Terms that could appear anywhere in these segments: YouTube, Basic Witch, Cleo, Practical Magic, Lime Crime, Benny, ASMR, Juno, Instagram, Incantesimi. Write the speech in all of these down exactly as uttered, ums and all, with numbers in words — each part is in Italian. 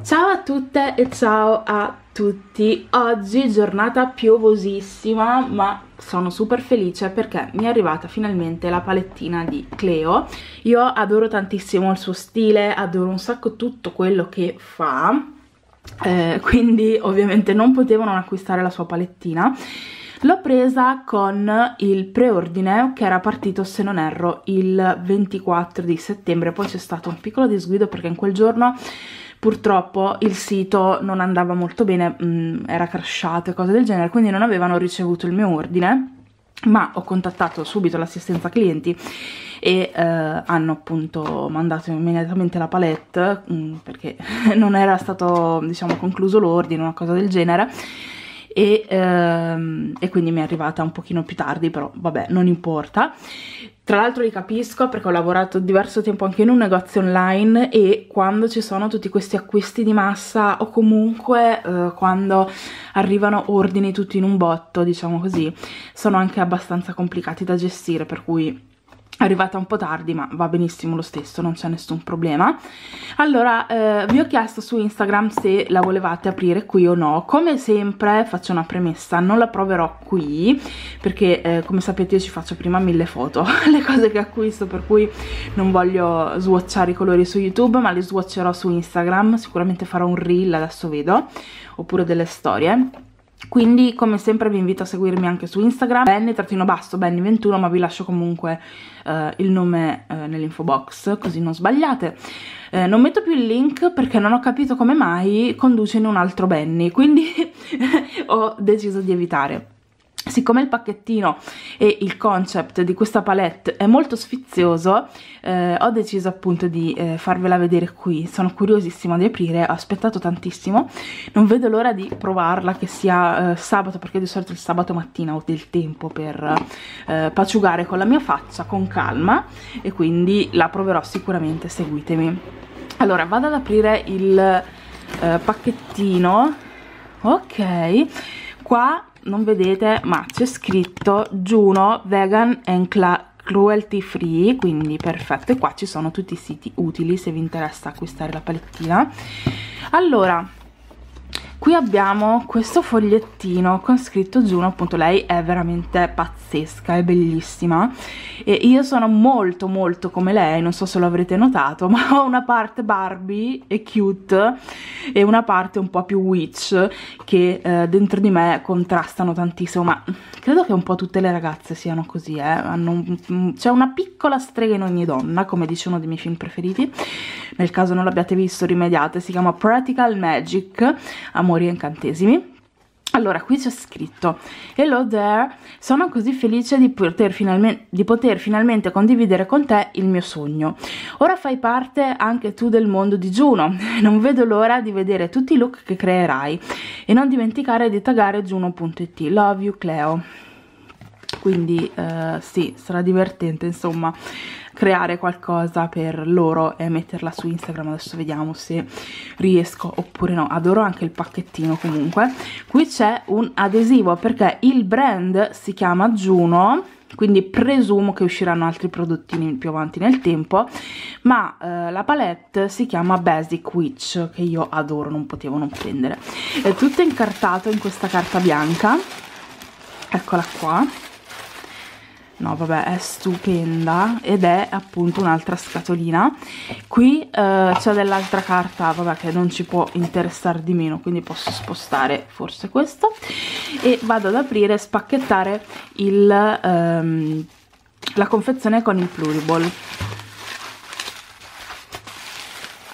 Ciao a tutte e ciao a tutti, oggi giornata piovosissima ma sono super felice perché mi è arrivata finalmente la palettina di Cleo. Io adoro tantissimo il suo stile, adoro un sacco tutto quello che fa, eh, quindi ovviamente non potevo non acquistare la sua palettina. L'ho presa con il preordine che era partito, se non erro, il ventiquattro di settembre, poi c'è stato un piccolo disguido perché in quel giorno purtroppo il sito non andava molto bene, mh, era crashato e cose del genere, quindi non avevano ricevuto il mio ordine, ma ho contattato subito l'assistenza clienti e eh, hanno appunto mandato immediatamente la palette, mh, perché non era stato, diciamo, concluso l'ordine, una cosa del genere. E, ehm, e quindi mi è arrivata un pochino più tardi, però vabbè, non importa. Tra l'altro li capisco perché ho lavorato diverso tempo anche in un negozio online e quando ci sono tutti questi acquisti di massa o comunque eh, quando arrivano ordini tutti in un botto, diciamo così, sono anche abbastanza complicati da gestire, per cui è arrivata un po' tardi ma va benissimo lo stesso, non c'è nessun problema. Allora eh, vi ho chiesto su Instagram se la volevate aprire qui o no. Come sempre faccio una premessa, non la proverò qui perché eh, come sapete io ci faccio prima mille foto le cose che acquisto, per cui non voglio swatchare i colori su YouTube, ma li swatcherò su Instagram, sicuramente farò un reel, adesso vedo, oppure delle storie. Quindi come sempre vi invito a seguirmi anche su Instagram, benny trattino benny ventuno, ma vi lascio comunque eh, il nome eh, nell'info box così non sbagliate. Eh, non metto più il link perché non ho capito come mai conduce in un altro Benny, quindi ho deciso di evitare. Siccome il pacchettino e il concept di questa palette è molto sfizioso, eh, ho deciso appunto di eh, farvela vedere qui. Sono curiosissima di aprire, ho aspettato tantissimo, non vedo l'ora di provarla, che sia eh, sabato, perché di solito il sabato mattina ho del tempo per eh, paciugare con la mia faccia con calma, e quindi la proverò sicuramente, seguitemi. Allora vado ad aprire il eh, pacchettino. Ok, qua non vedete ma c'è scritto Juno Vegan and Cruelty Free, quindi perfetto, e qua ci sono tutti i siti utili se vi interessa acquistare la palettina. Allora qui abbiamo questo fogliettino con scritto Juno, appunto lei è veramente pazzesca, è bellissima e io sono molto molto come lei, non so se lo avrete notato, ma ho una parte Barbie e cute e una parte un po' più witch che eh, dentro di me contrastano tantissimo, ma credo che un po' tutte le ragazze siano così, eh. C'è una piccola strega in ogni donna, come dice uno dei miei film preferiti, nel caso non l'abbiate visto rimediate, si chiama Practical Magic, Amori e Incantesimi. Allora qui c'è scritto: hello there, sono così felice di poter, di poter finalmente condividere con te il mio sogno. Ora fai parte anche tu del mondo di Juno, non vedo l'ora di vedere tutti i look che creerai e non dimenticare di taggare Juno punto it, love you Cleo. Quindi eh, sì, sarà divertente insomma creare qualcosa per loro e metterla su Instagram, adesso vediamo se riesco oppure no. Adoro anche il pacchettino comunque. Qui c'è un adesivo perché il brand si chiama Juno, quindi presumo che usciranno altri prodottini più avanti nel tempo, ma eh, la palette si chiama Basic Witch, che io adoro, non potevo non prendere. È tutto incartato in questa carta bianca, eccola qua. No vabbè, è stupenda ed è appunto un'altra scatolina. Qui eh, c'è dell'altra carta, vabbè, che non ci può interessare di meno, quindi posso spostare forse questo e vado ad aprire e spacchettare il, ehm, la confezione con il pluriball.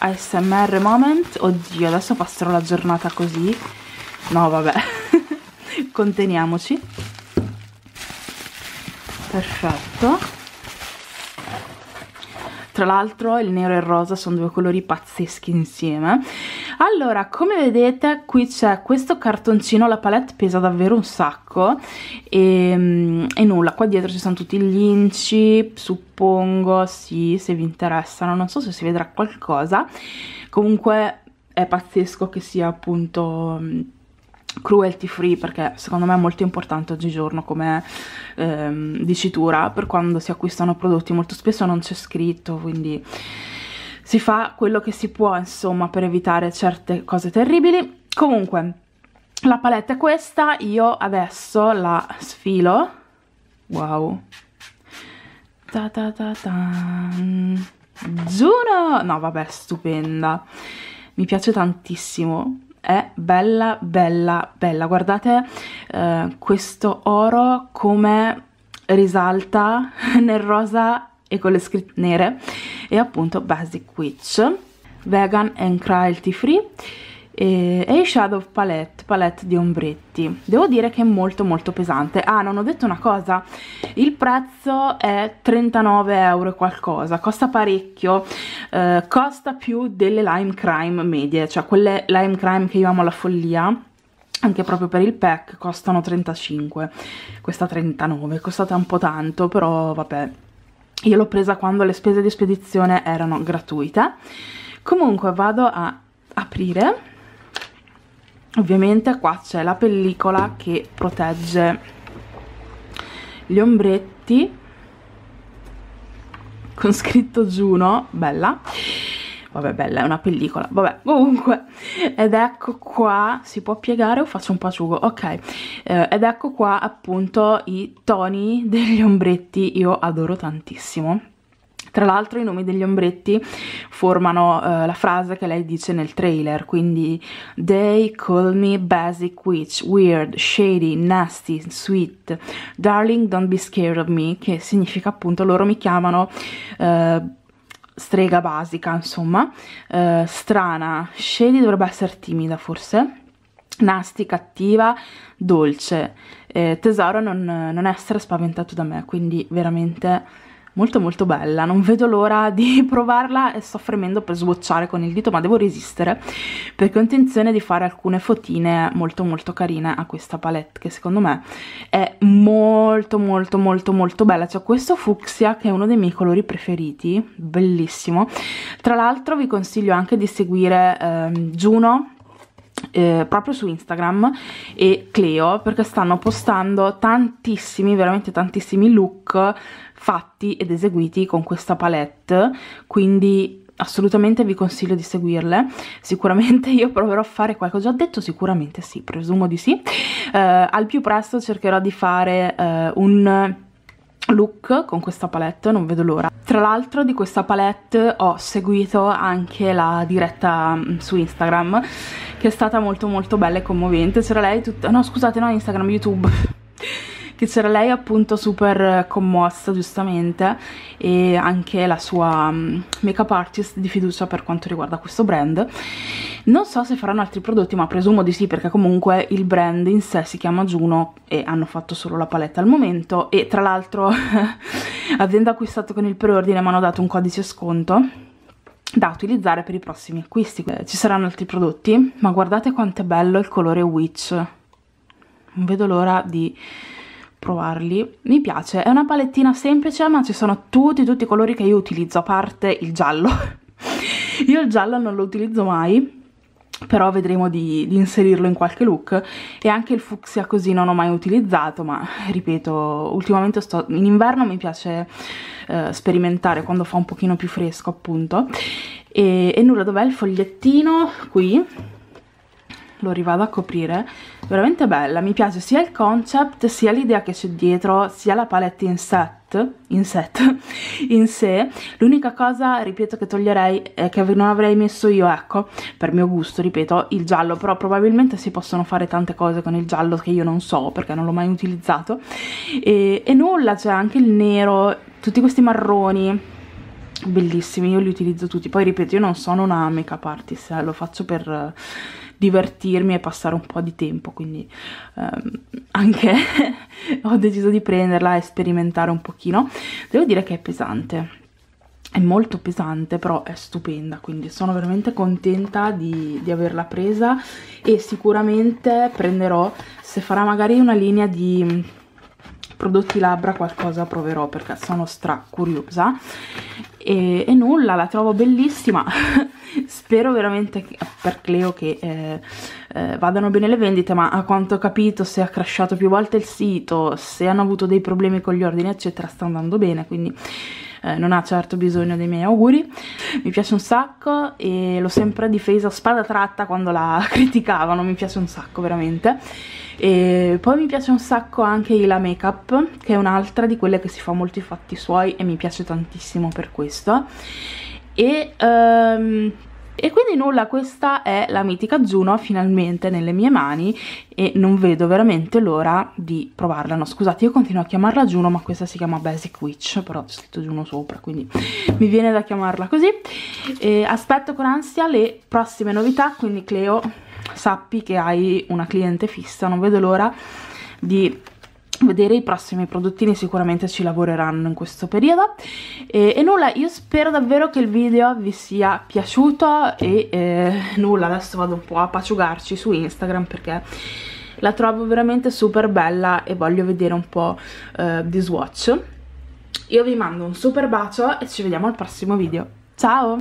A S M R moment, oddio adesso passerò la giornata così, no vabbè conteniamoci. Perfetto, tra l'altro il nero e il rosa sono due colori pazzeschi insieme. Allora, come vedete qui c'è questo cartoncino, la palette pesa davvero un sacco e, e nulla, qua dietro ci sono tutti gli inci, suppongo, sì, se vi interessano, non so se si vedrà qualcosa, comunque è pazzesco che sia appunto cruelty free, perché secondo me è molto importante oggigiorno come ehm, dicitura per quando si acquistano prodotti, molto spesso non c'è scritto, quindi si fa quello che si può, insomma, per evitare certe cose terribili. Comunque, la palette è questa, io adesso la sfilo. Wow. Ta ta ta ta. Juno! No, vabbè, stupenda. Mi piace tantissimo. È bella, bella, bella. Guardate eh, questo oro come risalta nel rosa e con le scritte nere. E appunto Basic Witch, Vegan and Cruelty Free e, e Shadow Palette, palette di ombretti. Devo dire che è molto molto pesante. Ah, non ho detto una cosa, il prezzo è trentanove euro e qualcosa, costa parecchio, eh, costa più delle Lime Crime medie, cioè quelle Lime Crime che io amo alla follia, anche proprio per il pack, costano trentacinque, questa trentanove, è costata un po' tanto, però vabbè. Io l'ho presa quando le spese di spedizione erano gratuite. Comunque vado a aprire. Ovviamente qua c'è la pellicola che protegge gli ombretti con scritto Juno, bella. Vabbè, bella, è una pellicola, vabbè, comunque. Ed ecco qua, si può piegare o faccio un paciugo? Ok, eh, ed ecco qua appunto i toni degli ombretti, io adoro tantissimo. Tra l'altro i nomi degli ombretti formano eh, la frase che lei dice nel trailer, quindi they call me Basic Witch, weird, shady, nasty, sweet, darling don't be scared of me, che significa appunto loro mi chiamano... Eh, strega basica, insomma, eh, strana, shady dovrebbe essere timida forse, nasty, cattiva, dolce, eh, tesoro non, non essere spaventato da me, quindi veramente molto molto bella, non vedo l'ora di provarla e sto fremendo per sbocciare con il dito, ma devo resistere perché ho intenzione di fare alcune fotine molto molto carine a questa palette che secondo me è molto molto molto molto bella. C'è questo fucsia che è uno dei miei colori preferiti, bellissimo. Tra l'altro vi consiglio anche di seguire eh, Juno Eh, proprio su Instagram e Cleo, perché stanno postando tantissimi, veramente tantissimi look fatti ed eseguiti con questa palette, quindi assolutamente vi consiglio di seguirle. Sicuramente io proverò a fare qualcosa, ho già detto sicuramente sì, presumo di sì. Eh, al più presto cercherò di fare eh, un look con questa palette, non vedo l'ora. Tra l'altro di questa palette ho seguito anche la diretta su Instagram, che è stata molto molto bella e commovente. C'era lei tutta... no scusate, no Instagram, YouTube che c'era lei appunto super commossa giustamente, e anche la sua make-up artist di fiducia per quanto riguarda questo brand. Non so se faranno altri prodotti, ma presumo di sì, perché comunque il brand in sé si chiama Juno e hanno fatto solo la palette al momento, e tra l'altro avendo acquistato con il preordine mi hanno dato un codice sconto da utilizzare per i prossimi acquisti. Ci saranno altri prodotti, ma guardate quanto è bello il colore Witch, non vedo l'ora di provarli. Mi piace, è una palettina semplice, ma ci sono tutti tutti i colori che io utilizzo, a parte il giallo. Io il giallo non lo utilizzo mai, però vedremo di, di inserirlo in qualche look, e anche il fucsia così non ho mai utilizzato, ma ripeto, ultimamente sto in inverno, mi piace eh, sperimentare quando fa un pochino più fresco appunto, e, e nulla. Dov'è il fogliettino? Qui lo rivado a coprire. Veramente bella, mi piace sia il concept, sia l'idea che c'è dietro, sia la palette in set in set in sé. L'unica cosa, ripeto, che toglierei è che non avrei messo io, ecco, per mio gusto, ripeto, il giallo, però probabilmente si possono fare tante cose con il giallo che io non so perché non l'ho mai utilizzato, e, e nulla, c'è anche il nero, tutti questi marroni bellissimi, io li utilizzo tutti. Poi ripeto, io non sono una make-up artist, eh, lo faccio per divertirmi e passare un po' di tempo, quindi ehm, anche ho deciso di prenderla e sperimentare un pochino. Devo dire che è pesante, è molto pesante, però è stupenda, quindi sono veramente contenta di, di averla presa, e sicuramente prenderò, se farà magari una linea di prodotti labbra qualcosa, proverò, perché sono stra curiosa. E, e nulla, la trovo bellissima. Spero veramente che, per Cleo, che eh, eh, vadano bene le vendite, ma a quanto ho capito, se ha crashato più volte il sito, se hanno avuto dei problemi con gli ordini eccetera, sta andando bene, quindi eh, non ha certo bisogno dei miei auguri, mi piace un sacco e l'ho sempre difesa spada tratta quando la criticavano, mi piace un sacco veramente. E poi mi piace un sacco anche la make up, che è un'altra di quelle che si fa molto i fatti suoi e mi piace tantissimo per questo. E, um, e quindi nulla, questa è la mitica Juno finalmente nelle mie mani e non vedo veramente l'ora di provarla. No, scusate, io continuo a chiamarla Juno, ma questa si chiama Basic Witch, però c'è scritto Juno sopra, quindi mi viene da chiamarla così. E aspetto con ansia le prossime novità, quindi Cleo, sappi che hai una cliente fissa, non vedo l'ora di vedere i prossimi prodottini, sicuramente ci lavoreranno in questo periodo. E, e nulla, io spero davvero che il video vi sia piaciuto e eh, nulla, adesso vado un po' a paciugarci su Instagram perché la trovo veramente super bella e voglio vedere un po' eh, di swatch. Io vi mando un super bacio e ci vediamo al prossimo video, ciao!